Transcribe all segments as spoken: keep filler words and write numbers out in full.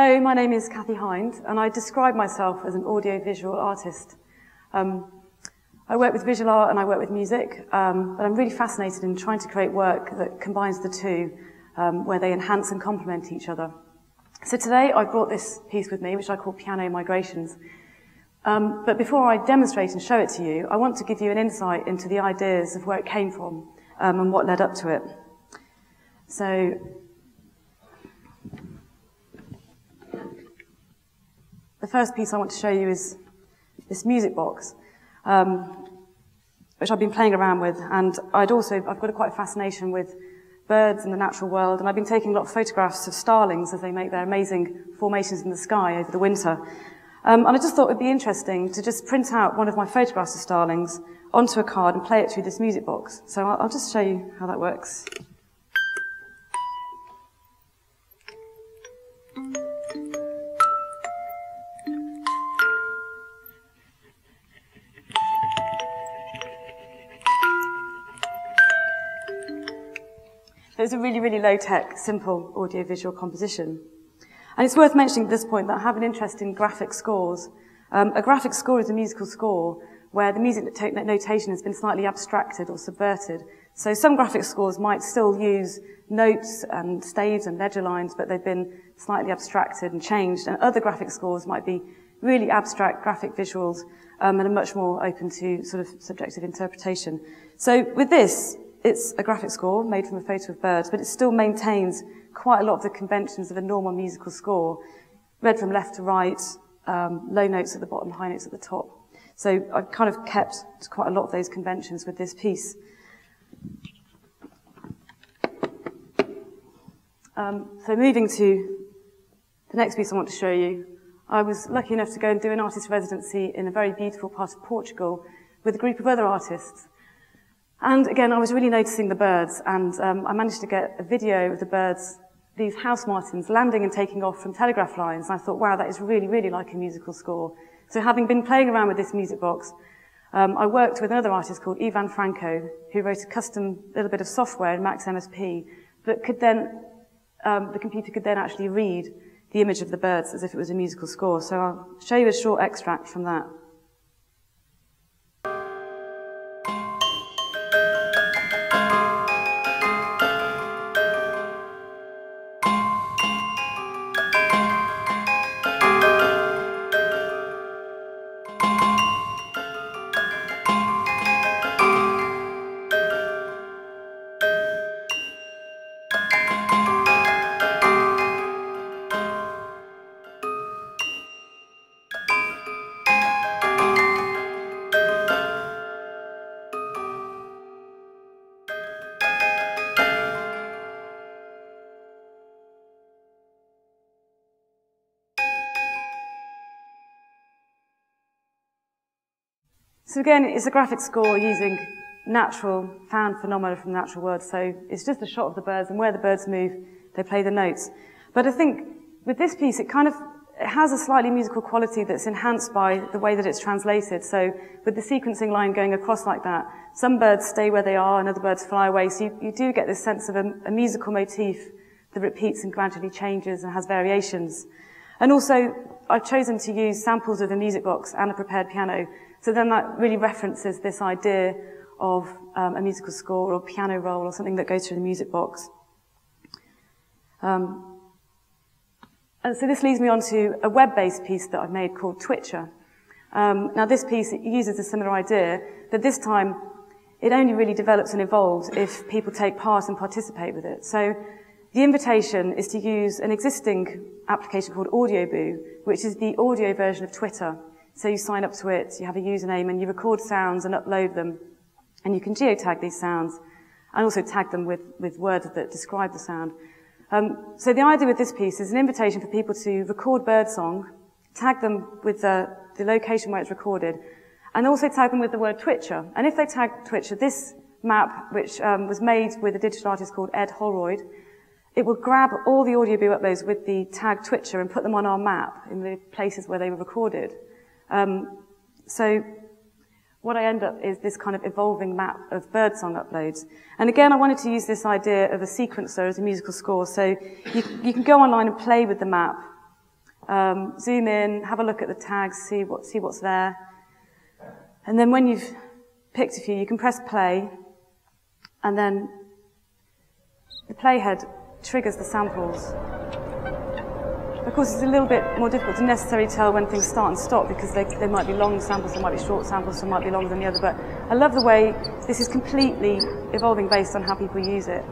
Hello, my name is Kathy Hinde, and I describe myself as an audiovisual artist. Um, I work with visual art and I work with music, um, but I'm really fascinated in trying to create work that combines the two, um, where they enhance and complement each other. So today I brought this piece with me, which I call Piano Migrations. Um, but before I demonstrate and show it to you, I want to give you an insight into the ideas of where it came from um, and what led up to it. So, the first piece I want to show you is this music box, um, which I've been playing around with, and I'd also, I've got a quite a fascination with birds and the natural world, and I've been taking a lot of photographs of starlings as they make their amazing formations in the sky over the winter. Um, and I just thought it'd be interesting to just print out one of my photographs of starlings onto a card and play it through this music box. So I'll, I'll just show you how that works. It's a really, really low-tech, simple audiovisual composition. And it's worth mentioning at this point that I have an interest in graphic scores. Um, a graphic score is a musical score where the music notation has been slightly abstracted or subverted. So some graphic scores might still use notes and staves and ledger lines, but they've been slightly abstracted and changed. And other graphic scores might be really abstract graphic visuals um, and are much more open to sort of subjective interpretation. So with this, it's a graphic score made from a photo of birds, but it still maintains quite a lot of the conventions of a normal musical score, read from left to right, um, low notes at the bottom, high notes at the top. So I've kind of kept quite a lot of those conventions with this piece. Um, so moving to the next piece I want to show you, I was lucky enough to go and do an artist residency in a very beautiful part of Portugal with a group of other artists. And again, I was really noticing the birds, and um, I managed to get a video of the birds, these house martins, landing and taking off from telegraph lines, and I thought, wow, that is really, really like a musical score. So having been playing around with this music box, um, I worked with another artist called Ivan Franco, who wrote a custom little bit of software in Max M S P that could then, um, the computer could then actually read the image of the birds as if it was a musical score. So I'll show you a short extract from that. So again, it's a graphic score using natural, found phenomena from the natural world. So it's just a shot of the birds and where the birds move, they play the notes. But I think with this piece, it kind of it has a slightly musical quality that's enhanced by the way that it's translated. So with the sequencing line going across like that, some birds stay where they are and other birds fly away. So you, you do get this sense of a, a musical motif that repeats and gradually changes and has variations. And also, I've chosen to use samples of a music box and a prepared piano. So then that really references this idea of um, a musical score or piano roll or something that goes through the music box. Um, and so this leads me on to a web-based piece that I've made called Twitcher. Um, now this piece uses a similar idea, but this time it only really develops and evolves if people take part and participate with it. So the invitation is to use an existing application called Audioboo, which is the audio version of Twitter. So you sign up to it, you have a username, and you record sounds and upload them. And you can geotag these sounds and also tag them with, with words that describe the sound. Um, so the idea with this piece is an invitation for people to record birdsong, tag them with the, the location where it's recorded, and also tag them with the word Twitcher. And if they tag Twitcher, this map, which um, was made with a digital artist called Ed Holroyd, it will grab all the Audioboo uploads with the tag Twitcher and put them on our map in the places where they were recorded. Um, so what I end up is this kind of evolving map of birdsong uploads. And again, I wanted to use this idea of a sequencer as a musical score. So you, you can go online and play with the map Um, zoom in, have a look at the tags, see what, see what's there. And then when you've picked a few, you can press play, and then the playhead triggers the samples. Of course, it's a little bit more difficult to necessarily tell when things start and stop, because they, they might be long samples, they might be short samples, some might be longer than the other, but I love the way this is completely evolving based on how people use it.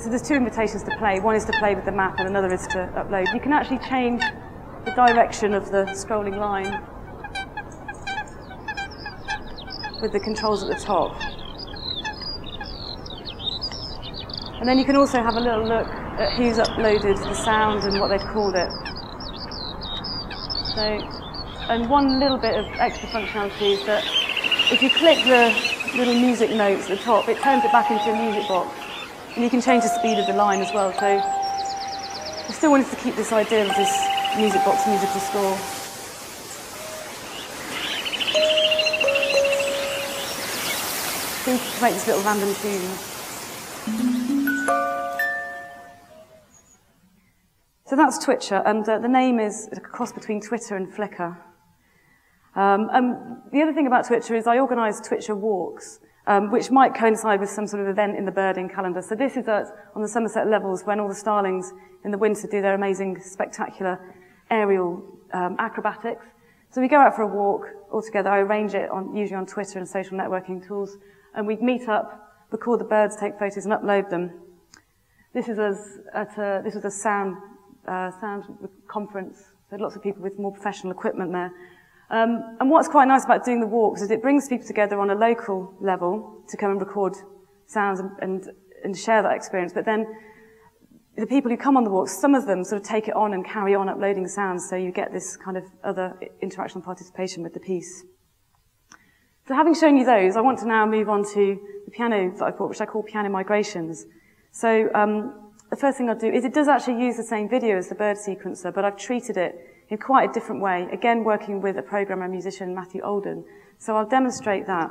So there's two invitations to play. One is to play with the map and another is to upload. You can actually change the direction of the scrolling line with the controls at the top. And then you can also have a little look at who's uploaded the sound and what they've called it. So, and one little bit of extra functionality is that if you click the little music notes at the top, it turns it back into a music box. And you can change the speed of the line as well, so I still wanted to keep this idea of this music box musical score. So you can make this little random tune. So that's Twitcher, and uh, the name is a cross between Twitter and Flickr. Um, and the other thing about Twitcher is I organise Twitcher walks. Um, which might coincide with some sort of event in the birding calendar. So this is at, on the Somerset levels, when all the starlings in the winter do their amazing, spectacular aerial um, acrobatics. So we go out for a walk all together. I arrange it on, usually on Twitter and social networking tools, and we'd meet up, record the birds, take photos, and upload them. This is us at a, this was a sound uh, sound conference. There are lots of people with more professional equipment there. Um, and what's quite nice about doing the walks is it brings people together on a local level to come and record sounds and, and, and share that experience. But then the people who come on the walks, some of them sort of take it on and carry on uploading sounds, so you get this kind of other interaction and participation with the piece. So having shown you those, I want to now move on to the piano that I bought, which I call Piano Migrations. So um, the first thing I'll do is it does actually use the same video as the bird sequencer, but I've treated it in quite a different way, again working with a programmer and musician, Matthew Olden. So I'll demonstrate that.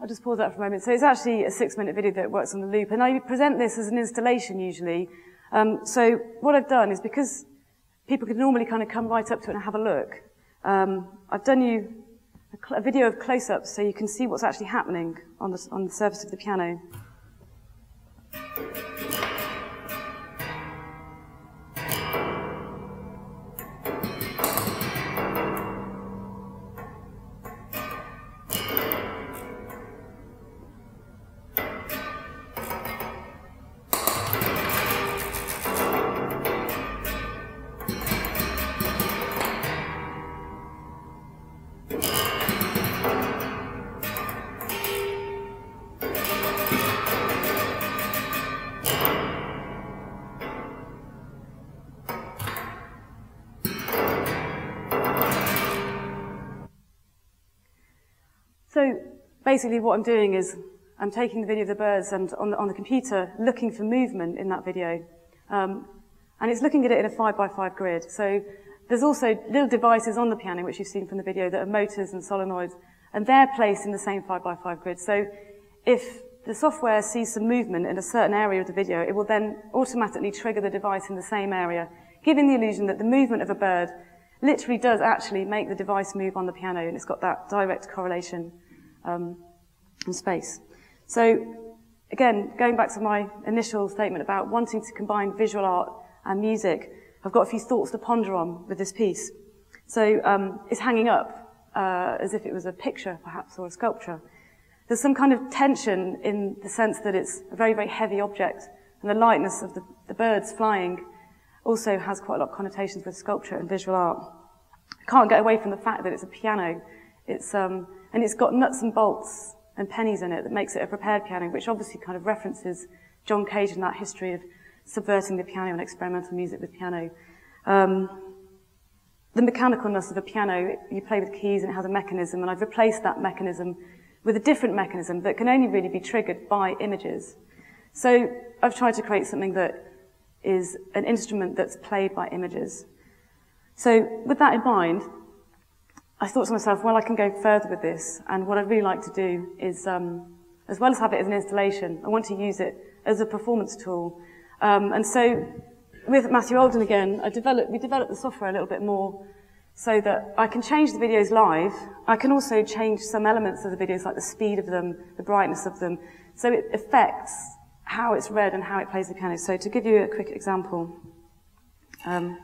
I'll just pause that for a moment. So it's actually a six-minute video that works on the loop, and I present this as an installation usually. Um, so what I've done is, because people could normally kind of come right up to it and have a look, um, I've done you a, a video of close-ups so you can see what's actually happening on the, on the surface of the piano. Basically what I'm doing is I'm taking the video of the birds and on the, on the computer looking for movement in that video. Um, and it's looking at it in a five by five grid. So there's also little devices on the piano, which you've seen from the video, that are motors and solenoids, and they're placed in the same five by five grid. So if the software sees some movement in a certain area of the video, it will then automatically trigger the device in the same area, giving the illusion that the movement of a bird literally does actually make the device move on the piano, and it's got that direct correlation Um, and space. So again, going back to my initial statement about wanting to combine visual art and music, I've got a few thoughts to ponder on with this piece. So um, it's hanging up uh, as if it was a picture, perhaps, or a sculpture. There's some kind of tension in the sense that it's a very, very heavy object, and the lightness of the, the birds flying also has quite a lot of connotations with sculpture and visual art. I can't get away from the fact that it's a piano. It's, um, and it's got nuts and bolts and pennies in it that makes it a prepared piano, which obviously kind of references John Cage and that history of subverting the piano and experimental music with piano. Um, the mechanicalness of a piano, you play with keys and it has a mechanism, and I've replaced that mechanism with a different mechanism that can only really be triggered by images. So I've tried to create something that is an instrument that's played by images. So with that in mind, I thought to myself, well, I can go further with this, and what I'd really like to do is, um, as well as have it as an installation, I want to use it as a performance tool. Um, and so with Matthew Olden again, I developed, we developed the software a little bit more so that I can change the videos live. I can also change some elements of the videos, like the speed of them, the brightness of them. So it affects how it's read and how it plays the piano. So to give you a quick example, um,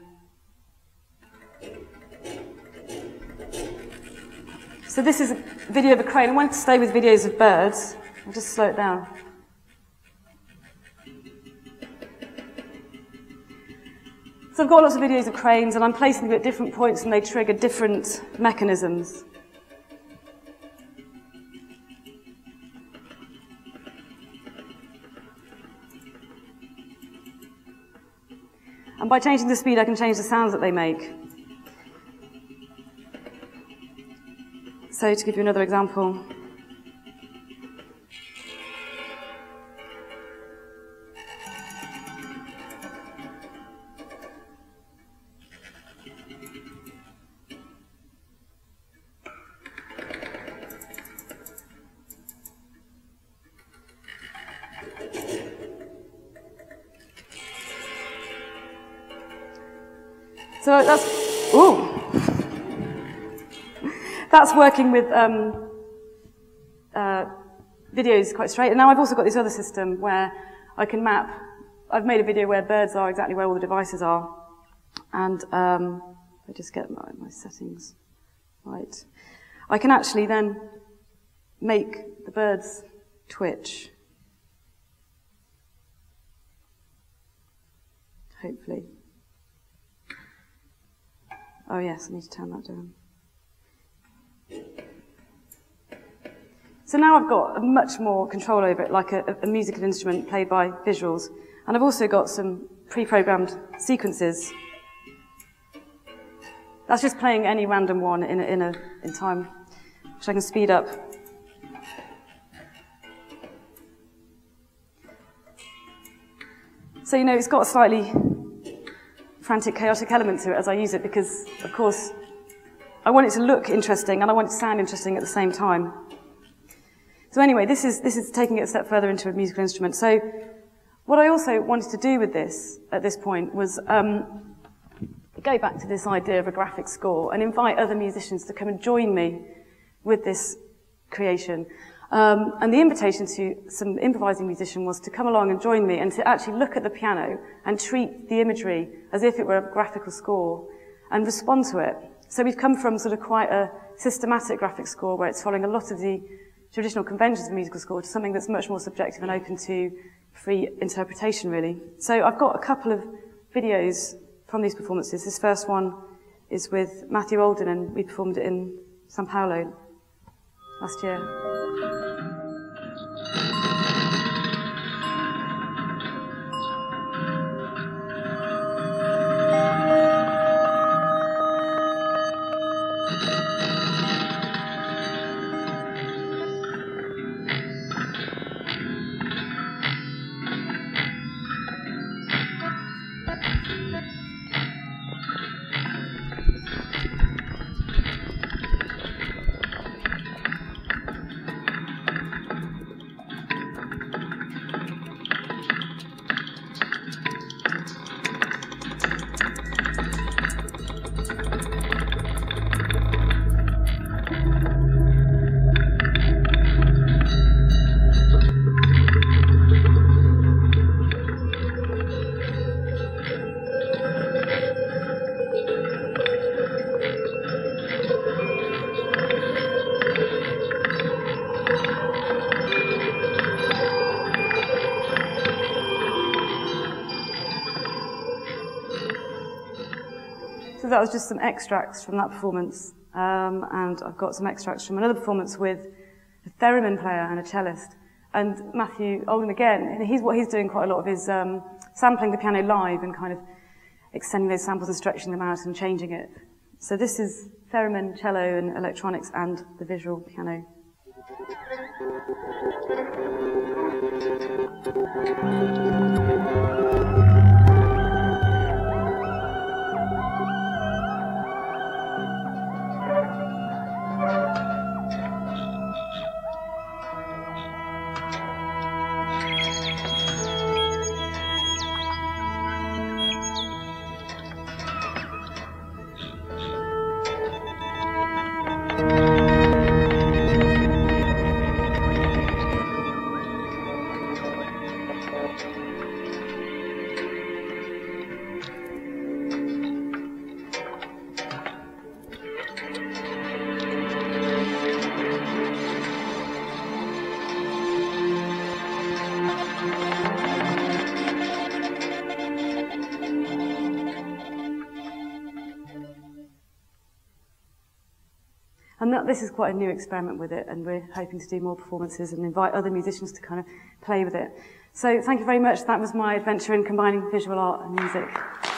so this is a video of a crane. I want to stay with videos of birds. I'll just slow it down. So I've got lots of videos of cranes, and I'm placing them at different points, and they trigger different mechanisms. And by changing the speed, I can change the sounds that they make. So to give you another example. So that's, ooh, that's working with um, uh, videos quite straight. And now I've also got this other system where I can map. I've made a video where birds are exactly where all the devices are. And um, I just get my, my settings right. I can actually then make the birds twitch. Hopefully. Oh yes, I need to turn that down. So now I've got much more control over it, like a, a musical instrument played by visuals. And I've also got some pre-programmed sequences. That's just playing any random one in, a, in, a, in time, which I can speed up. So, you know, it's got a slightly frantic, chaotic element to it as I use it, because, of course, I want it to look interesting and I want it to sound interesting at the same time. So anyway, this is, this is taking it a step further into a musical instrument. So what I also wanted to do with this at this point was um, go back to this idea of a graphic score and invite other musicians to come and join me with this creation. Um, and the invitation to some improvising musician was to come along and join me and to actually look at the piano and treat the imagery as if it were a graphical score and respond to it. So we've come from sort of quite a systematic graphic score where it's following a lot of the traditional conventions of musical score to something that's much more subjective and open to free interpretation, really. So I've got a couple of videos from these performances. This first one is with Matthew Olden, and we performed it in São Paulo last year. So that was just some extracts from that performance, um, and I've got some extracts from another performance with a theremin player and a cellist. And Matthew Olden again, and he's, what he's doing quite a lot of is um, sampling the piano live and kind of extending those samples and stretching them out and changing it. So this is theremin, cello and electronics and the visual piano. This is quite a new experiment with it, and we're hoping to do more performances and invite other musicians to kind of play with it. So thank you very much. That was my adventure in combining visual art and music.